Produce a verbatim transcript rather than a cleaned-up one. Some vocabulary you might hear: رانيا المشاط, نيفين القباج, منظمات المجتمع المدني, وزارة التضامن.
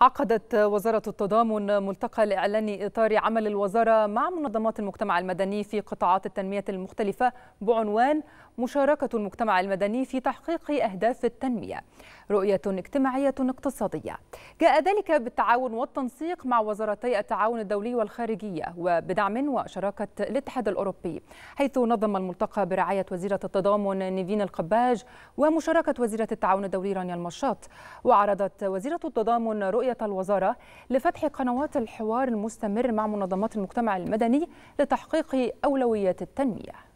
عقدت وزارة التضامن ملتقى لإعلان إطار عمل الوزارة مع منظمات المجتمع المدني في قطاعات التنمية المختلفة بعنوان مشاركة المجتمع المدني في تحقيق أهداف التنمية، رؤية اجتماعية اقتصادية. جاء ذلك بالتعاون والتنسيق مع وزارتي التعاون الدولي والخارجية وبدعم وشراكة الاتحاد الأوروبي، حيث نظم الملتقى برعاية وزيرة التضامن نيفين القباج ومشاركة وزيرة التعاون الدولي رانيا المشاط. وعرضت وزيرة التضامن رؤية الوزارة لفتح قنوات الحوار المستمر مع منظمات المجتمع المدني لتحقيق أولويات التنمية.